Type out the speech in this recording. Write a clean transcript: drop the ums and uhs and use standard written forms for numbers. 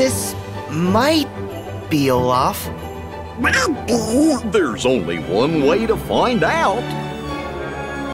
This might be Olaf. There's only one way to find out.